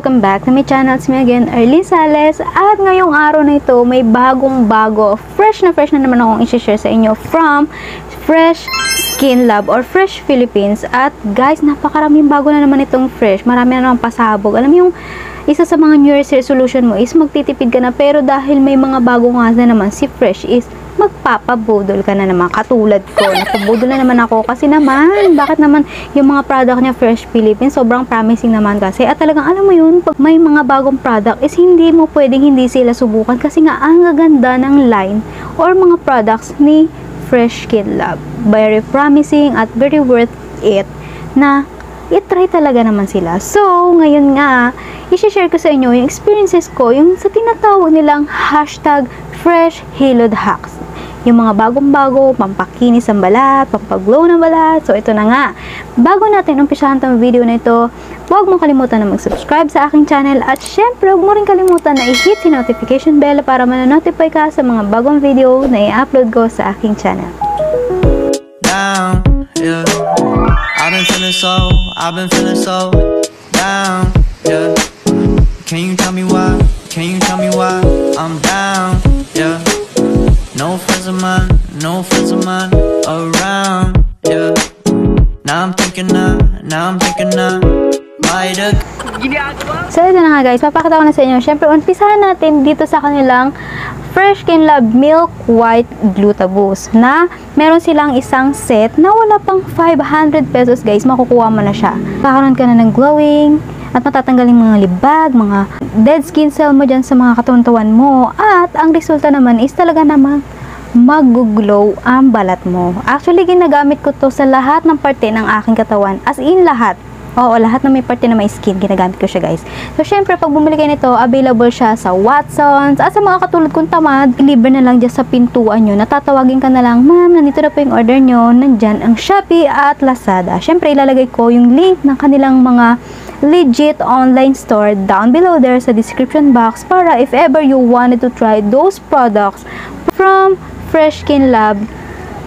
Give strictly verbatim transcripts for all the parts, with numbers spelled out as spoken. welcome back to my channel. It's me again, Arlene Sales. At ngayong araw na ito, may bagong-bago, fresh na fresh na naman akong i-share sa inyo from Fresh Skin Lab or Fresh Philippines. At guys, napakaraming bago na naman itong fresh. Marami na naman pasabog. Alam mo yung isa sa mga New Year's resolution mo is magtitipid ka na, pero dahil may mga bago nga na naman si Fresh is magpapabudol ka na naman, katulad ko. Napabudol na naman ako kasi naman, bakit naman yung mga product niya Fresh Philippines, sobrang promising naman kasi. At talagang alam mo yun, pag may mga bagong product is hindi mo pwedeng hindi sila subukan kasi nga ang gaganda ng line or mga products ni Fresh Skin Lab. Very promising at very worth it na i-try talaga naman sila. So, ngayon nga, i-share ko sa inyo yung experiences ko, yung sa tinatawag nilang hashtag Fresh Hilod Hacks. Yung mga bagong-bago, pampakinis ng balat, pampaglow ng balat. So, ito na nga. Bago natin umpisahan itong video na ito, huwag mong kalimutan na mag-subscribe sa aking channel. At syempre, huwag mo rin kalimutan na i-hit si notification bell para manonotify ka sa mga bagong video na i-upload ko sa aking channel. Down, yeah. I've been feeling so, I've been feeling so down, yeah. Can you tell me why, can you tell me why I'm down, yeah. No friends of mine, no friends of mine around, yeah. Now I'm thinking now, now I'm thinking now. So, ito na nga guys, papakita ko na sa inyo. Siyempre, umpisahan natin dito sa kanilang Fresh Skin Lab Milk White Glutaboost na meron silang isang set na wala pang five hundred pesos guys, makukuha mo na siya. Kakaroon ka na ng glowing at matatanggalin mga libag, mga dead skin cell mo dyan sa mga katawan-tawan mo, at ang resulta naman is talaga naman mag-glow ang balat mo. Actually, ginagamit ko to sa lahat ng parte ng aking katawan, as in lahat. Oo, lahat na may parte na may skin, ginagamit ko siya guys. So, syempre, pag bumili kayo nito, available siya sa Watson's. At sa mga katulad kong tamad, deliver na lang dyan sa pintuan nyo. Natatawagin ka na lang, ma'am, nandito na po yung order nyo. Nandyan ang Shopee at Lazada. Syempre, ilalagay ko yung link ng kanilang mga legit online store down below there sa description box para if ever you wanted to try those products from Fresh Skin Lab,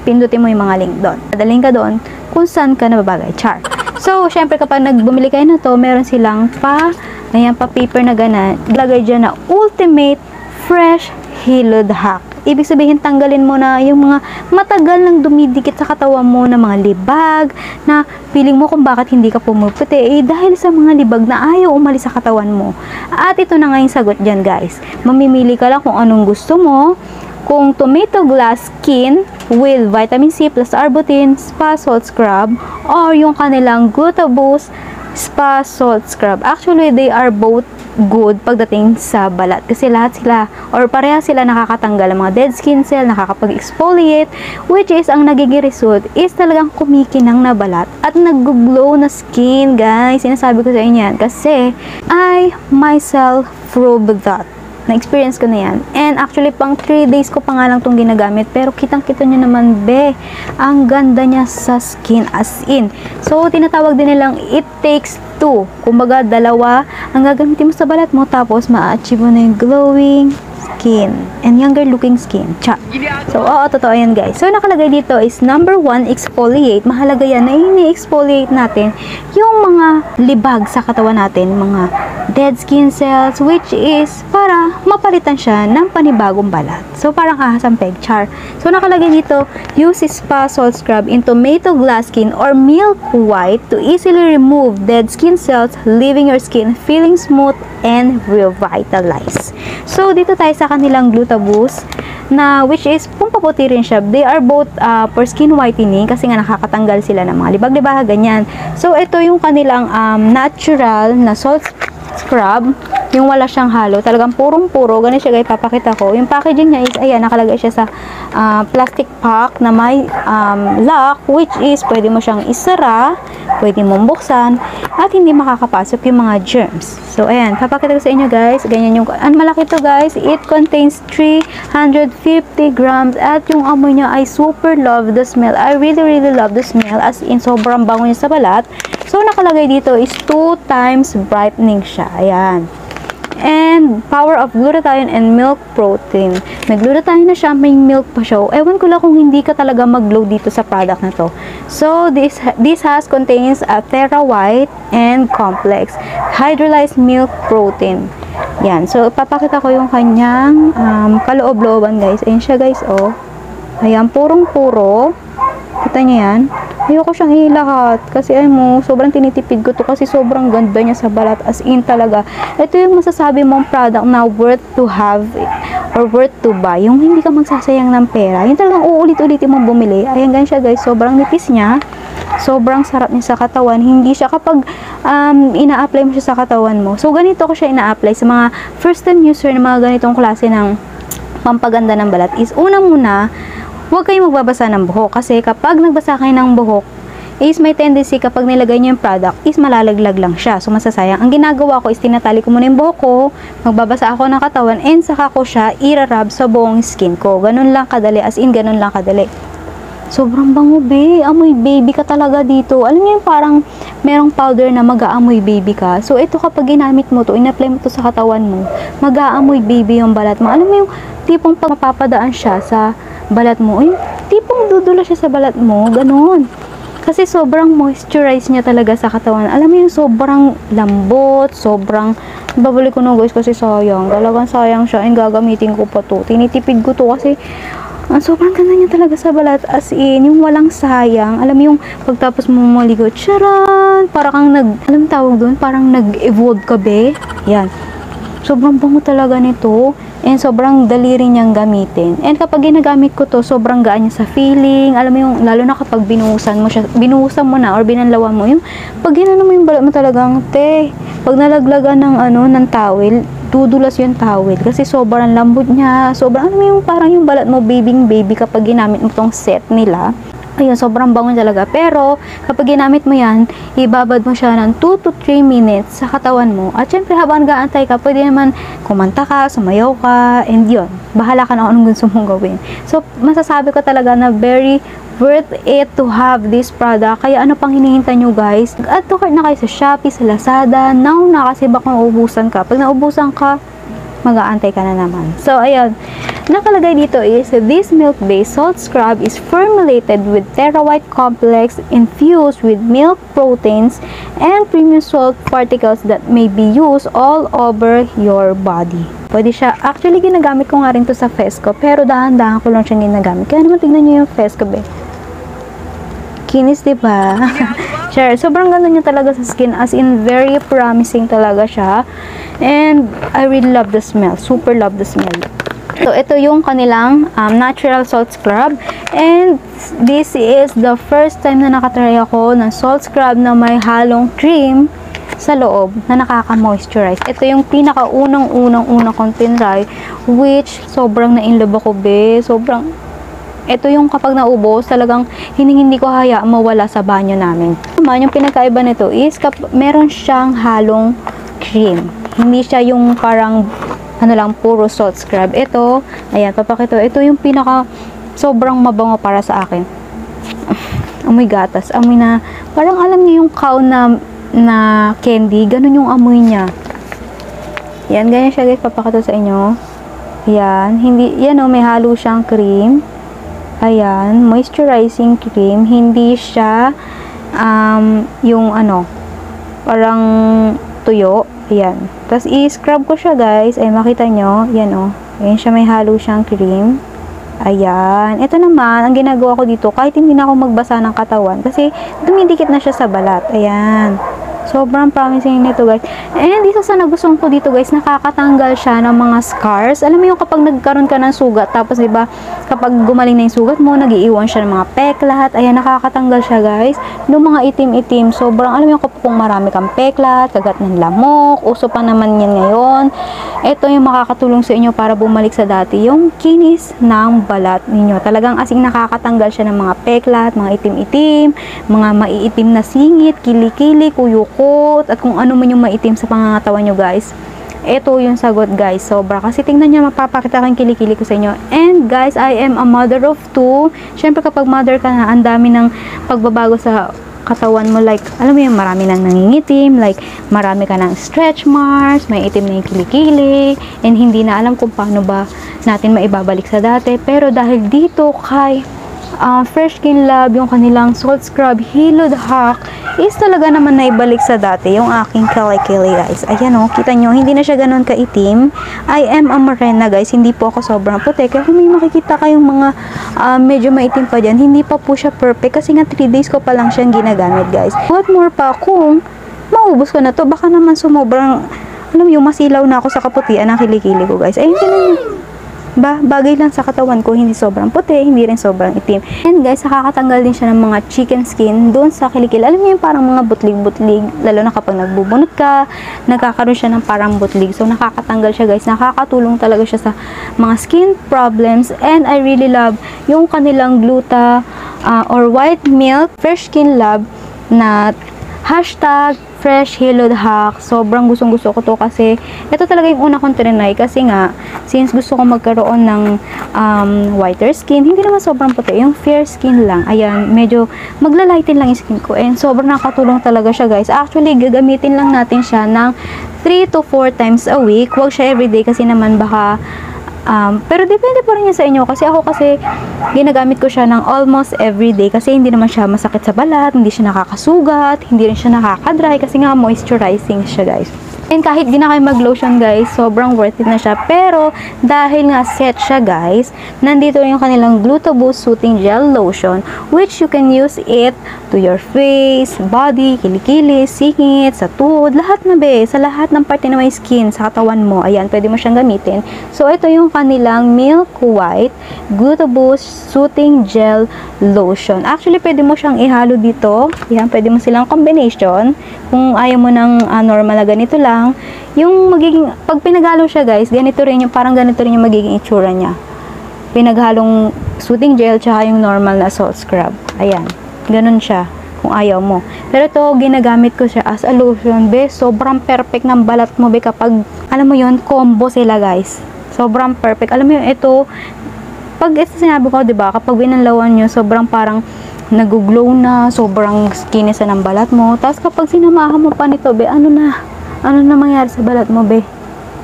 pindutin mo yung mga link doon. Dadaling ka doon kung saan ka nababagay. Char! So, syempre kapag nagbumili kayo na to, meron silang pa, ayan, pa paper na gana. Lagay dyan na Ultimate Fresh Hilod Hack. Ibig sabihin, tanggalin mo na yung mga matagal nang dumidikit sa katawan mo na mga libag, na feeling mo kung bakit hindi ka pumuputi, eh dahil sa mga libag na ayaw umalis sa katawan mo. At ito na nga yung sagot dyan guys. Mamimili ka lang kung anong gusto mo, kung tomato glass skin with vitamin C plus arbutin spa salt scrub, or yung kanilang Glutaboost spa salt scrub. Actually, they are both good pagdating sa balat kasi lahat sila or pareha sila nakakatanggal ng mga dead skin cell, nakakapag-exfoliate, which is ang nagiging result is talagang kumikinang na balat at nag-glow na skin guys. Sinasabi ko sa inyo yan kasi I myself proved that. Na-experience ko na yan. And actually, pang three days ko pa nga lang itong ginagamit. Pero kitang-kita nyo naman, be, ang ganda niya sa skin as in. So, tinatawag din nilang it takes two. Kumbaga, dalawa ang gagamitin mo sa balat mo. Tapos, ma-achieve mo na yung glowing skin and younger looking skin. Cha. So, oo, totoo yan guys. So, nakalagay dito is number one, exfoliate. Mahalaga yan na ini-exfoliate natin yung mga libag sa katawan natin, mga dead skin cells, which is para mapalitan siya ng panibagong balat. So, parang ahasampeg, char. So, nakalagay dito, use spa salt scrub in tomato glass skin or milk white to easily remove dead skin cells, leaving your skin feeling smooth and revitalized. So, dito tayo sa kanilang Glutaboost na which is pumpaputi rin siya. They are both uh, for skin whitening kasi nga nakakatanggal sila ng mga libag-libag, ganyan. So, ito yung kanilang um, natural na salt scrub, yung wala siyang halo, talagang purong-puro, ganun siya guys, papakita ko. Yung packaging niya is, ayan, nakalagay siya sa uh, plastic pack na may um, lock, which is pwede mo siyang isara, pwede mong buksan, at hindi makakapasok yung mga germs. So, ayan, papakita ko sa inyo guys, ganyan yung, ang malaki to guys, it contains three hundred fifty grams, at yung amoy niya, I super love the smell, I really really love the smell, as in, sobrang bango niya sa balat. So, nakalagay dito is two times brightening siya. Ayan. and power of glutathione and milk protein. May glutathione na siya, may milk pa siya. Ewan ko lang kung hindi ka talaga mag-glow dito sa product na to. So, this, this has contains a Thera White and Complex Hydrolyzed Milk Protein. Yan. So, papakita ko yung kanyang um, kaloob-looban, guys. Ayan siya, guys, oh. Ayan, purong-puro. Kita nyo yan? Ayoko siyang ilahat kasi ay mo, sobrang tinitipid ko to kasi sobrang ganda niya sa balat, as in talaga. Ito yung masasabi mong product na worth to have or worth to buy. Yung hindi ka magsasayang ng pera. Yung talagang uulit-ulitin mong bumili. Ayan, ganyan siya, guys. Sobrang nipis niya. Sobrang sarap niya sa katawan. Hindi siya kapag um, ina-apply mo siya sa katawan mo. So, ganito ko siya ina-apply sa mga first-time user na mga ganitong klase ng pampaganda ng balat is una muna, huwag kayong magbabasa ng buhok kasi kapag nagbasa kayo ng buhok is may tendency kapag nilagay nyo yung product is malalaglag lang siya. So, masasayang. Ang ginagawa ko is tinatali ko muna yung buhok ko, magbabasa ako ng katawan, and saka ko siya irarab sa buong skin ko. Ganun lang kadali. As in, ganun lang kadali. Sobrang bango, be. Amoy baby ka talaga dito. Alam niyo yung parang merong powder na mag-aamoy baby ka. So, ito kapag ginamit mo to, in-apply mo to sa katawan mo, mag-aamoy baby yung balat mo. Alam mo yung tipong pag mapapadaan siya sa balat mo, ay, tipong dudula siya sa balat mo, ganun. Kasi sobrang moisturize niya talaga sa katawan. Alam mo yung sobrang lambot, sobrang, babalik ko na guys kasi sayang, talagang sayang siya, and gagamitin ko pa to. Tinitipid ko to kasi, ang sobrang ganda niya talaga sa balat, as in, yung walang sayang. Alam mo yung, pagtapos mo maligo, tcharan, parang nag, alam tawag doon, parang nag-evolve ka be, yan. Sobrang bango talaga nito. And sobrang dali rin niyang gamitin. And kapag ginagamit ko to, sobrang gaan niya sa feeling. Alam mo yung, lalo na kapag binuhusan mo siya, binuhusan mo na or binanlawan mo, yung pag ginano mo yung balat mo talagang, te, pag nalaglagan ng, ano, ng towel, dudulas yung towel. Kasi sobrang lambot niya. Sobrang, ano yung, parang yung balat mo, babying baby kapag ginamit mo tong set nila. Ayun, sobrang bango talaga. Pero, kapag ginamit mo yan, ibabad mo siya ng two to three minutes sa katawan mo. At syempre, habang gaantay ka, pwede naman kumanta ka, sumayaw ka, and yun. Bahala ka na kung anong gusto mong gawin. So, masasabi ko talaga na very worth it to have this product. Kaya ano pang hinihintay nyo, guys? Add to cart na kayo sa Shopee, sa Lazada. Now na, kasi baka naubusan ka. Pag naubusan ka, mag-aantay ka na naman. So, ayun. Nakalagay dito is, this milk-based salt scrub is formulated with Thera White Complex infused with milk proteins and premium salt particles that may be used all over your body. Pwede siya, actually ginagamit ko nga rin to sa face ko, pero dahan-dahan ko lang siyang ginagamit. Kaya naman tignan nyo yung face ko, be. Kinis, diba? Sure, sobrang ganda niya talaga sa skin. As in, very promising talaga siya. And I really love the smell. Super love the smell. So, ito yung kanilang um, natural salt scrub. And this is the first time na nakatry ako ng salt scrub na may halong cream sa loob na nakaka-moisturize. Ito yung pinaka-unang-unang-unang kong tinry, which sobrang na-inlove ako, be. Sobrang, ito yung kapag naubos, talagang hindi ko haya mawala sa banyo namin. Naman, yung pinakaiba nito is, meron siyang halong cream. Hindi siya yung parang ano lang, puro salt scrub. Ito, ayan, papakito. Ito yung pinaka sobrang mabango para sa akin. Amoy gatas. Amoy na, parang alam niyo yung cow na, na candy. Ganun yung amoy niya. Ayan, ganyan siya guys. Papakito sa inyo. Ayan. Hindi, yan o, may halo siyang cream. Ayan. Moisturizing cream. Hindi siya um, yung ano, parang tuyo. Ayan. Tapos, i-scrub ko siya, guys. Ay, makita nyo. Ayan, o. Oh. Ayan siya. May halo siyang cream. Ayan. Ito naman, ang ginagawa ko dito, kahit hindi na ako magbasa ng katawan, kasi dumidikit na siya sa balat. Ayan. Sobrang promising nito, guys. And, isa sa nagustuhan ko dito, guys, nakakatanggal siya ng mga scars. Alam mo yung kapag nagkaroon ka ng sugat, tapos, diba, kapag gumaling na yung sugat mo, nag-iiwan siya ng mga pek lahat. Ayan, nakakatanggal siya, guys. Yung mga itim-itim, sobrang, alam mo yung kapag kung marami kang peklat, kagat ng lamok, uso pa naman yan ngayon. Ito yung makakatulong sa inyo para bumalik sa dati, yung kinis ng balat ninyo. Talagang asing nakakatanggal siya ng mga peklat, mga itim-itim, mga maiitim na singit, kilikili, kuyuko, at kung ano man yung maitim sa pangangatawan nyo, guys. Ito yung sagot, guys. Sobra. Kasi tingnan nyo, mapapakita ko yung kilikili ko sa inyo. And, guys, I am a mother of two. Siyempre, kapag mother ka na, ang dami ng pagbabago sa katawan mo, like, alam mo yung marami nang nangingitim, like, marami ka ng stretch marks, may itim na yung kilikili, and hindi na alam kung paano ba natin maibabalik sa dati. Pero dahil dito kay uh, Fresh Skin Lab, yung kanilang salt scrub, Hilod hack, is talaga naman naibalik sa dati yung aking kilikili, guys. Ayan o, oh, kita nyo, hindi na siya ganun kaitim. I am a morena, guys. Hindi po ako sobrang puti. Kaya kung may makikita kayong mga uh, medyo maitim pa dyan, hindi pa po siya perfect kasi nga three days ko pa lang siyang ginagamit, guys. What more pa, kung maubos ko na to, baka naman sumobrang, alam yung masilaw na ako sa kaputian ng kilikili ko, guys. Ayun, ganun. Ba, bagay lang sa katawan ko, hindi sobrang puti, hindi rin sobrang itim. And guys, nakakatanggal din siya ng mga chicken skin doon sa kilikil. Alam niyo yung parang mga butlig-butlig, lalo na kapag nagbubunot ka, nagkakaroon siya ng parang butlig. So, nakakatanggal siya, guys. Nakakatulong talaga siya sa mga skin problems. And I really love yung kanilang gluta uh, or white milk Fresh Skin Lab na hashtag Fresh Hilod hack. Sobrang gustong-gusto ko to kasi ito talaga yung una kong trinay kasi nga since gusto ko magkaroon ng um, whiter skin, hindi naman sobrang puti, yung fair skin lang. Ayan, medyo maglalighten lang yung skin ko and sobrang nakatulong talaga siya, guys. Actually, gagamitin lang natin siya ng three to four times a week. Huwag siya everyday kasi naman baka Um, pero depende po rin yan sa inyo kasi ako kasi ginagamit ko siya ng almost everyday kasi hindi naman siya masakit sa balat, hindi siya nakakasugat, hindi rin siya nakakadry kasi nga moisturizing siya, guys. And kahit di na kayo mag-lotion, guys, sobrang worth it na siya. Pero dahil nga set siya, guys, nandito rin yung kanilang Gluta Boost Soothing Gel Lotion which you can use it to your face, body, kilikili, singit, sa tuhod, lahat na be, sa lahat ng parte na may skin sa katawan mo. Ayan, pwede mo siyang gamitin. So, ito yung kanilang Milk White Gluta Boost Soothing Gel Lotion. Actually, pwede mo siyang ihalo dito. Ayan, pwede mo silang combination. Kung ayaw mo ng uh, normal na ganito lang, yung magiging, pag pinaghalo siya, guys, ganito rin yung, parang ganito rin yung magiging itsura niya. Pinaghalong soothing gel tsaka yung normal na salt scrub. Ayan, ganun siya kung ayaw mo. Pero ito, ginagamit ko siya as a lotion, be. Sobrang perfect ng balat mo, be, kapag, alam mo yon, combo sila, guys. Sobrang perfect. Alam mo yun, ito, pag ito sinabi ko, diba, kapag binanlawan nyo, sobrang parang nag-glow na, sobrang skinny sa ng balat mo. Tapos kapag sinamahan mo pa nito, be, ano na, ano na mangyari sa balat mo, be?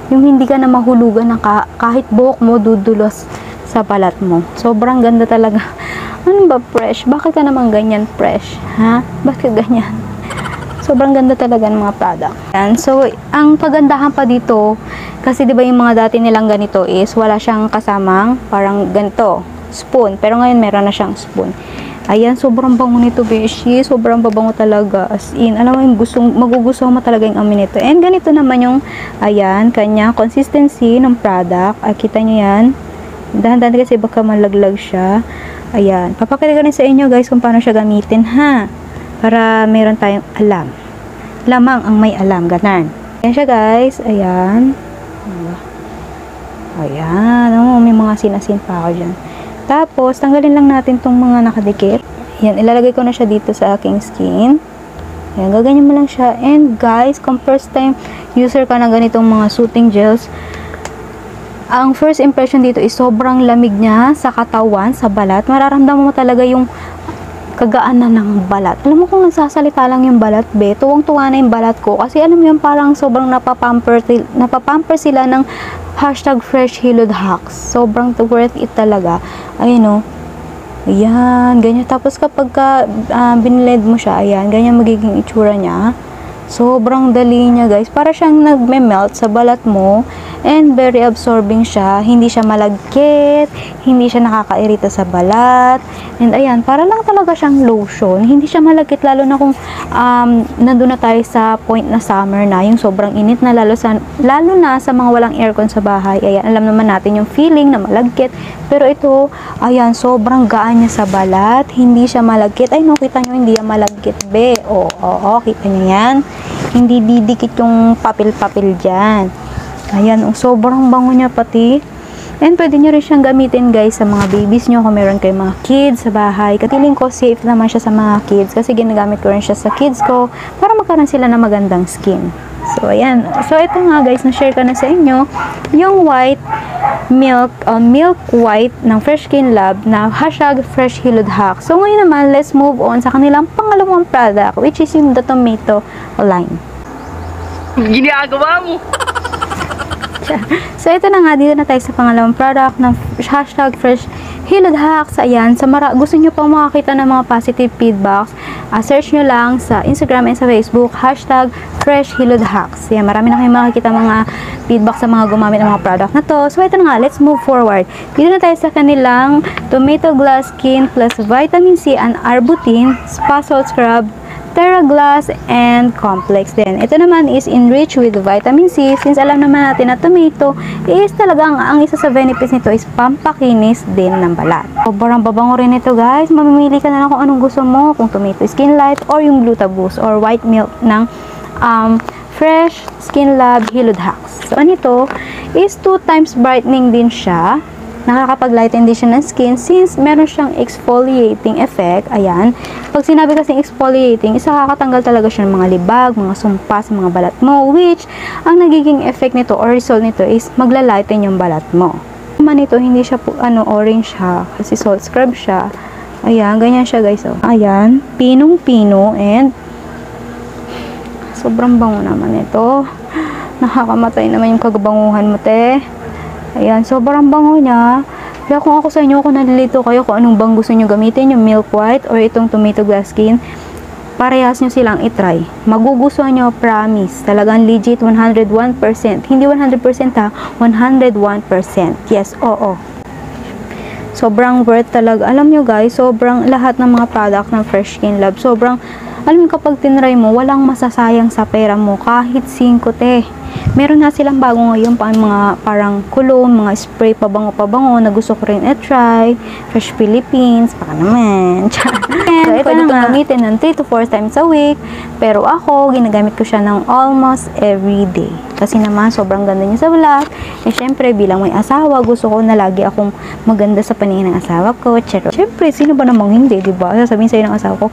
Yung hindi ka na mahulugan ng ka kahit buhok mo dudulos sa balat mo. Sobrang ganda talaga. Ano ba, Fresh? Bakit ka naman ganyan, Fresh? Ha? Bakit ganyan? Sobrang ganda talaga ng mga product. Yan. So, ang pagandahan pa dito, kasi di ba yung mga dati nilang ganito is wala siyang kasamang parang ganito, spoon. Pero ngayon meron na siyang spoon. Ayan, sobrang bango nito, beshi. Sobrang babango talaga. As in, alam mo yung gustong, magugustuhan mo talaga yung amin nito. And ganito naman yung, ayan, kanya consistency ng product. Ay, kita nyo yan. Dahan-dahan kasi baka malaglag siya. Ayan. Papakita ko rin sa inyo, guys, kung paano siya gamitin, ha? Para meron tayong alam. Lamang ang may alam. Ganun. Ayan siya, guys. Ayan. Ayan. Oh, may mga sinasin pa ako dyan. Tapos, tanggalin lang natin itong mga nakadikit. Ayan, ilalagay ko na siya dito sa aking skin. Ayan, gaganyan mo lang siya. And guys, kung first time user ka ng ganitong mga soothing gels, ang first impression dito is sobrang lamig niya sa katawan, sa balat. Mararamdaman mo talaga yung kagaanan ng balat. Alam mo kung nagsasalita lang yung balat, be, tuwang-tuwa na yung balat ko. Kasi alam mo yung parang sobrang napapamper, napapamper sila ng hashtag Fresh Hilod hacks. Sobrang worth it talaga. Ayun o. Ayan, ganyan. Tapos kapag ka, uh, binled mo siya, ayan, ganyan magiging itsura niya. Sobrang dali niya, guys. Para siyang nagme-melt sa balat mo and very absorbing siya. Hindi siya malagkit, hindi siya nakakairita sa balat. And ayan, para lang talaga siyang lotion. Hindi siya malagkit lalo na kung um, nandun na tayo sa point na summer na, yung sobrang init na lalo, sa, lalo na sa mga walang aircon sa bahay. Ayan, alam naman natin yung feeling na malagkit. Pero ito, ayan, sobrang gaan niya sa balat. Hindi siya malagkit. Ay no, kita nyo, hindi yan malagkit, be. Oo, oo, kita nyo yan. Hindi didikit yung papel-papel dyan. Ayan, oh, sobrang bango niya pati. And pwede nyo rin siyang gamitin, guys, sa mga babies nyo kung meron kayong mga kids sa bahay. Katiling ko, safe naman siya sa mga kids kasi ginagamit ko rin siya sa kids ko para magkaroon sila ng magandang skin. So, ayan. So, ito nga guys, na-share ko na sa inyo yung white milk, uh, milk white ng Fresh Skin Lab na hashtag Fresh Hilod Hack. So, ngayon naman, let's move on sa kanilang pangalawang product, which is yung the tomato line. Ginagawa mo! So, ito na nga, dito na tayo sa pangalawang product ng hashtag Fresh Hilod Hacks. Ayan, sa mara gusto nyo pang makakita ng mga positive feedbacks, uh, search nyo lang sa Instagram and sa Facebook, hashtag Fresh Hilod Hacks. Ayan, marami na kayong makakita mga feedback sa mga gumamit ng mga product na to. So, ito na nga, let's move forward. Dito na tayo sa kanilang Tomato Glass Skin plus Vitamin C and Arbutin, Spa Salt Scrub, Terra Glass and Complex din. Ito naman is enriched with vitamin C since alam naman natin na tomato is talagang ang isa sa benefits nito is pampakinis din ng balat. Sobrang babango rin ito guys. Mamimili ka na lang kung anong gusto mo, kung tomato skin light or yung glutaboost or white milk ng um, Fresh Skin Lab Hilod Hacks. So, anito is two times brightening din siya. Nakakapag-lighten din siya ng skin since meron siyang exfoliating effect. Ayan. Pag sinabi kasing exfoliating, isa kakatanggal talaga siya ng mga libag, mga sumpa sa mga balat mo, which ang nagiging effect nito or result nito is maglalighten yung balat mo. Naman ito, hindi siya po, ano, orange siya kasi salt scrub siya. Ayan, ganyan siya guys. Oh. Ayan, pinong-pino and sobrang bango naman ito. Nakakamatay naman yung kagabanguhan mo, te. Ayan, sobrang bango niya. Kaya kung ako sa inyo, kung nalilito kayo kung anong bang gusto nyo gamitin, yung milk white or itong tomato glass skin, parehas nyo silang itry. Magugustuhan nyo, promise. Talagang legit, one hundred one percent. Hindi one hundred percent ha, one hundred one percent. Yes, oo. Sobrang worth talaga. Alam nyo guys, sobrang lahat ng mga product ng Fresh Skin Lab, sobrang, alam nyo kapag tinry mo, walang masasayang sa pera mo. Kahit singko, te. Meron na silang bago ngayon pa mga parang kulong, mga spray pabango-pabango na gusto ko rin i-try. Fresh Philippines, baka naman. And, so, ito pwede itong gamitin ng three to four times a week. Pero ako, ginagamit ko siya ng almost every day. Kasi naman, sobrang ganda niya sa balat. Eh, syempre, bilang may asawa, gusto ko na lagi akong maganda sa paningin ng asawa ko. Charo. Syempre, sino ba namang hindi, diba? Sasabihin sa'yo ng asawa ko,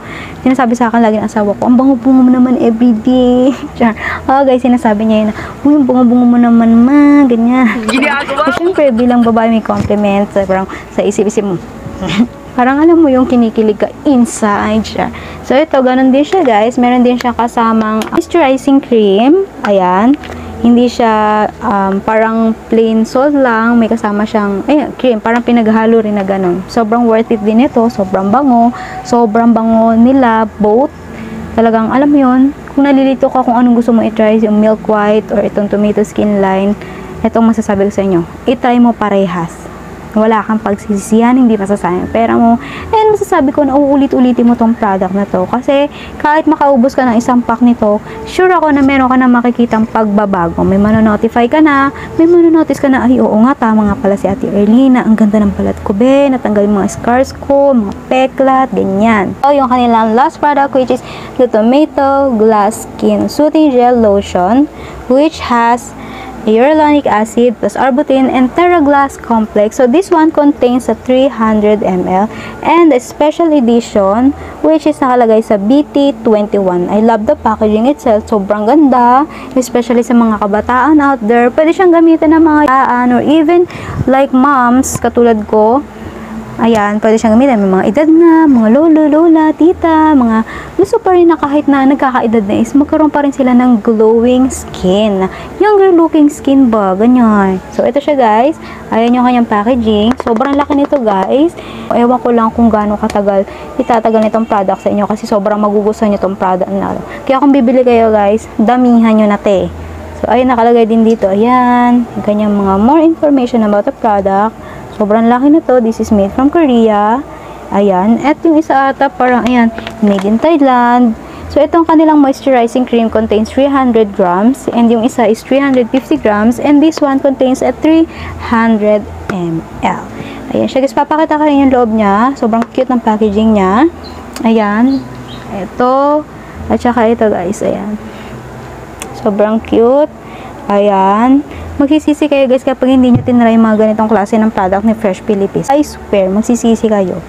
sinasabi sa akin lagi ng asawa ko, ang bango-bungo mo naman every day. Charo. Oh, guys, sinasabi niya yun na, uy, bungo-bungo mo naman, ma, ganyan. So, siyempre, bilang babae may compliment sa, parang, sa isip-isip mo. Parang alam mo yung kinikilig ka inside siya. So, ito, ganun din siya, guys. Meron din siya kasamang moisturizing cream. Ayan. Hindi siya um, parang plain salt lang. May kasama siyang, ayan, cream. Parang pinaghalo rin na ganun. Sobrang worth it din ito. Sobrang bango. Sobrang bango nila, both. Talagang, alam mo yun, kung nalilito ka kung anong gusto mo i-try, yung milk white or itong tomato skin line, itong masasabi ko sa inyo, i-try mo parehas. Wala kang pagsisisihan, hindi masasayang pera mo. And masasabi ko na uulit-ulitin mo tong product na to. Kasi kahit makaubos ka ng isang pack nito, sure ako na meron ka na makikitang pagbabago. May manonotify ka na, may manonotice ka na, ay oo nga, tama nga pala si Ate Arlene, ang ganda ng balat ko, be, natanggal yung mga scars ko, mga peklat, ganyan. So, yung kanilang last product, which is the Tomato Glass Skin Soothing Gel Lotion, which has hyaluronic acid plus arbutin and Terra Glass complex. So this one contains a three hundred milliliters and a special edition which is nakalagay sa B T twenty-one. I love the packaging itself. Sobrang ganda. Especially sa mga kabataan out there. Pwede siyang gamitin ng mga kabataan or even like moms katulad ko. Ayan, pwede siyang gamitin. May mga edad na, mga lolo, lola, tita, mga gusto pa rin na kahit na nagkakaedad na is magkaroon pa rin sila ng glowing skin. Younger looking skin ba? Ganyan. So, ito siya guys. Ayan yung kanyang packaging. Sobrang laki nito guys. Ewan ko lang kung gaano katagal itatagal nitong product sa inyo kasi sobrang magugustuhan nyo itong product na. Kaya kung bibili kayo guys, damihan nyo na te. So, ayan, nakalagay din dito. Ayan, ganyang mga more information about the product. Sobrang laki na to. This is made from Korea. Ayan. At yung isa ata parang, ayan, made in Thailand. So, itong kanilang moisturizing cream contains three hundred grams. And yung isa is three hundred fifty grams. And this one contains a three hundred milliliters. Ayan siya. Guys, papakita ka rin yung loob niya. Sobrang cute ng packaging niya. Ayan. Ito. At saka ito, guys. Ayan. Sobrang cute. Ayan. Magsisisi kayo guys kapag hindi nyo tinry mga ganitong klase ng product ni Fresh Philippines. I swear, magsisisi kayo.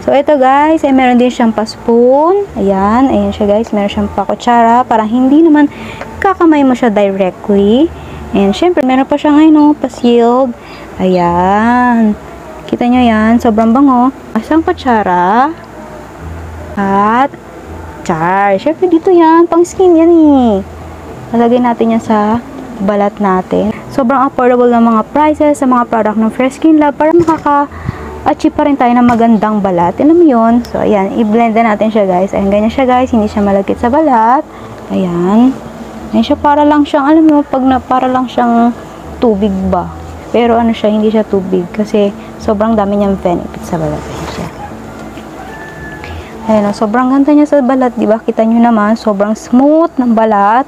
So, ito guys, ay meron din siyang pa-spoon. Ayan, ayan siya guys. Meron siyang pa-kutsara para hindi naman kakamay mo siya directly. And syempre, meron pa siya ngayon, no, pa-sealed. Ayan. Kita nyo yan, sobrang bango. Isang kutsara. At, char. Syempre, dito yan, pang skin yan eh. Nalagay natin yan sa balat natin. Sobrang affordable ng mga prices sa mga product ng Fresh Skin Lab para makaka-achieve pa rin tayo ng magandang balat. Alam mo yun? So, ayan. I-blend na natin siya, guys. Ayan, ganyan siya, guys. Hindi siya malagkit sa balat. Ayan. Ayan siya, para lang siyang, alam mo, pag na, para lang siyang tubig ba? Pero ano siya, hindi siya tubig kasi sobrang dami niyang benefit sa balat. Ayan siya. Ayan, sobrang ganda niya sa balat, di ba? Kita nyo naman, sobrang smooth ng balat.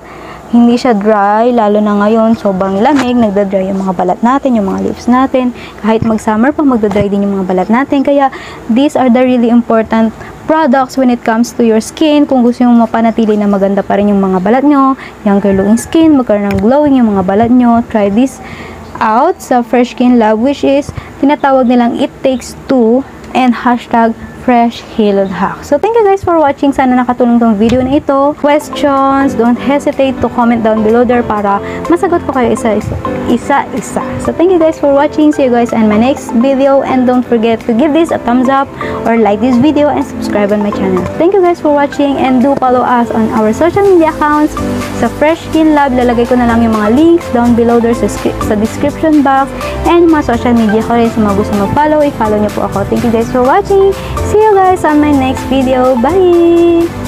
Hindi siya dry, lalo na ngayon, sobrang lamig, nagda-dry yung mga balat natin, yung mga lips natin. Kahit mag-summer pa, magda-dry din yung mga balat natin. Kaya, these are the really important products when it comes to your skin. Kung gusto nyo mapanatili na maganda pa rin yung mga balat nyo, younger looking skin, magkaroon ng glowing yung mga balat nyo, try this out sa Fresh Skin Lab, which is, tinatawag nilang It Takes Two, and hashtag Fresh Hilod Hack. So, thank you guys for watching. Sana nakatulong tong video na ito. Questions, don't hesitate to comment down below there para masagot ko kayo isa-isa. So, thank you guys for watching. See you guys on my next video. And don't forget to give this a thumbs up or like this video and subscribe on my channel. Thank you guys for watching and do follow us on our social media accounts. Sa Fresh Skin Lab, lalagay ko na lang yung mga links down below there sa, sa description box and mga social media ko rin. Sa mga gusto mag-follow, i-follow nyo po ako. Thank you guys for watching. See you guys on my next video. Bye!